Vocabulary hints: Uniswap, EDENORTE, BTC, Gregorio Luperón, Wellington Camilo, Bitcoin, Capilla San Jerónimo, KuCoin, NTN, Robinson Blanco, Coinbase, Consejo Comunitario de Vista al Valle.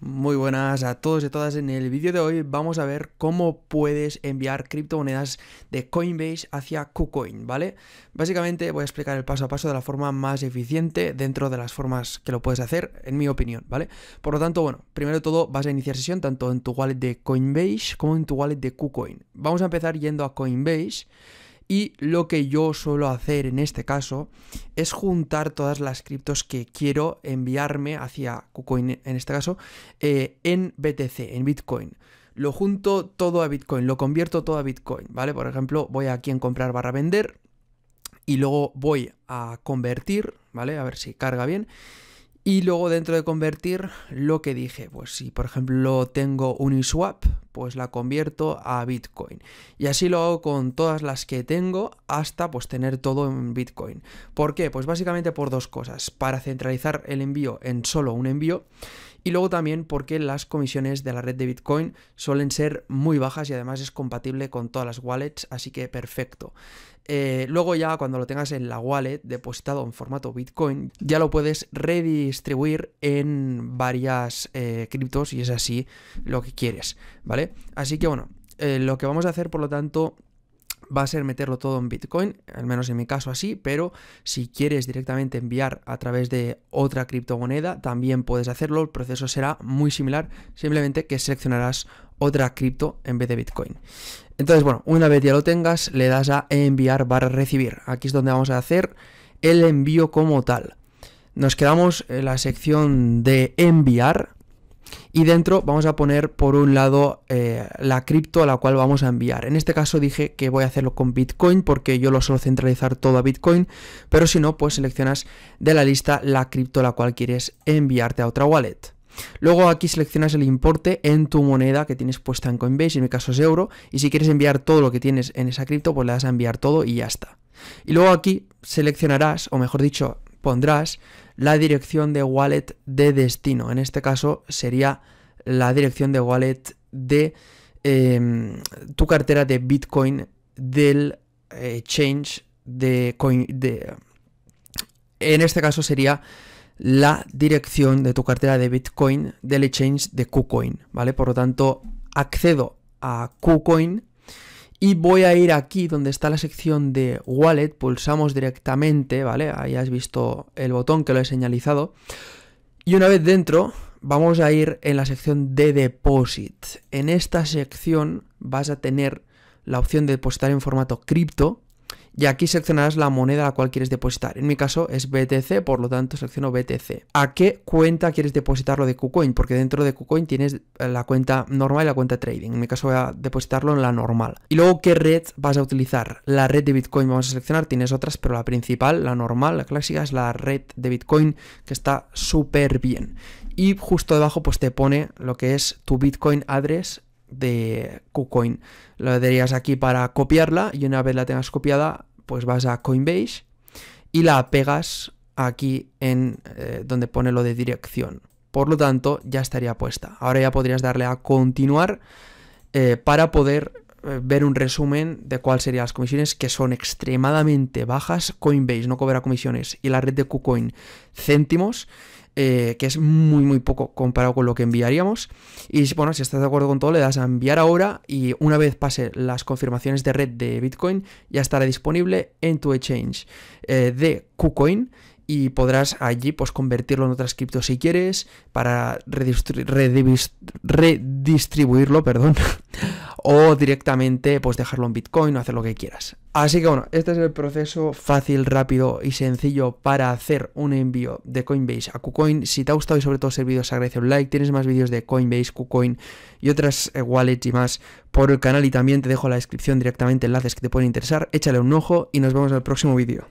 Muy buenas a todos y todas. En el vídeo de hoy vamos a ver cómo puedes enviar criptomonedas de Coinbase hacia KuCoin, ¿vale? Básicamente voy a explicar el paso a paso de la forma más eficiente dentro de las formas que lo puedes hacer, en mi opinión, ¿vale? Por lo tanto, bueno, primero de todo vas a iniciar sesión tanto en tu wallet de Coinbase como en tu wallet de KuCoin. Vamos a empezar yendo a Coinbase. Y lo que yo suelo hacer en este caso es juntar todas las criptos que quiero enviarme hacia KuCoin, en este caso, en BTC, en Bitcoin. Lo junto todo a Bitcoin, lo convierto todo a Bitcoin, ¿vale? Por ejemplo, voy aquí en comprar barra vender y luego voy a convertir, ¿vale? A ver si carga bien. Y luego dentro de convertir, lo que dije, pues si por ejemplo tengo Uniswap, pues la convierto a Bitcoin. Y así lo hago con todas las que tengo hasta pues tener todo en Bitcoin. ¿Por qué? Pues básicamente por dos cosas. Para centralizar el envío en solo un envío. Y luego también porque las comisiones de la red de Bitcoin suelen ser muy bajas y además es compatible con todas las wallets, así que perfecto. Luego ya cuando lo tengas en la wallet depositado en formato Bitcoin, ya lo puedes redistribuir en varias criptos y es así lo que quieres, ¿vale? Así que bueno, lo que vamos a hacer por lo tanto va a ser meterlo todo en Bitcoin, al menos en mi caso así, pero si quieres directamente enviar a través de otra criptomoneda, también puedes hacerlo, el proceso será muy similar, simplemente que seleccionarás otra cripto en vez de Bitcoin. Entonces, bueno, una vez ya lo tengas, le das a enviar barra recibir. Aquí es donde vamos a hacer el envío como tal. Nos quedamos en la sección de enviar. Y dentro vamos a poner por un lado la cripto a la cual vamos a enviar. En este caso dije que voy a hacerlo con Bitcoin porque yo lo suelo centralizar todo a Bitcoin, pero si no, pues seleccionas de la lista la cripto a la cual quieres enviarte a otra wallet. Luego aquí seleccionas el importe en tu moneda que tienes puesta en Coinbase, en mi caso es euro, y si quieres enviar todo lo que tienes en esa cripto, pues le das a enviar todo y ya está. Y luego aquí seleccionarás, o mejor dicho, pondrás la dirección de wallet de destino. En este caso sería la dirección de wallet de tu cartera de Bitcoin del exchange de Coinbase. En este caso sería la dirección de tu cartera de Bitcoin del exchange de KuCoin, ¿vale? Por lo tanto, accedo a KuCoin y voy a ir aquí donde está la sección de wallet, pulsamos directamente, ¿vale? Ahí has visto el botón que lo he señalizado. Y una vez dentro, vamos a ir en la sección de deposit. En esta sección vas a tener la opción de depositar en formato cripto. Y aquí seleccionarás la moneda a la cual quieres depositar. En mi caso es BTC, por lo tanto selecciono BTC. ¿A qué cuenta quieres depositarlo de KuCoin? Porque dentro de KuCoin tienes la cuenta normal y la cuenta trading. En mi caso voy a depositarlo en la normal. Y luego, ¿qué red vas a utilizar? La red de Bitcoin vamos a seleccionar. Tienes otras, pero la principal, la normal, la clásica, es la red de Bitcoin, que está súper bien. Y justo debajo pues te pone lo que es tu Bitcoin address de KuCoin. Lo darías aquí para copiarla y una vez la tengas copiada pues vas a Coinbase y la pegas aquí en donde pone lo de dirección. Por lo tanto ya estaría puesta. Ahora ya podrías darle a continuar para poder ver un resumen de cuáles serían las comisiones, que son extremadamente bajas. Coinbase no cobra comisiones y la red de KuCoin céntimos, que es muy poco comparado con lo que enviaríamos. Y bueno, si estás de acuerdo con todo, le das a enviar ahora y una vez pase las confirmaciones de red de Bitcoin ya estará disponible en tu exchange de KuCoin y podrás allí pues convertirlo en otras criptos si quieres para redistribuirlo, perdón, o directamente pues dejarlo en Bitcoin o hacer lo que quieras. Así que bueno, este es el proceso fácil, rápido y sencillo para hacer un envío de Coinbase a KuCoin. Si te ha gustado y sobre todo este vídeo, os agradece un like. Tienes más vídeos de Coinbase, KuCoin y otras wallets y más por el canal, y también te dejo en la descripción directamente enlaces que te pueden interesar. Échale un ojo y nos vemos en el próximo vídeo.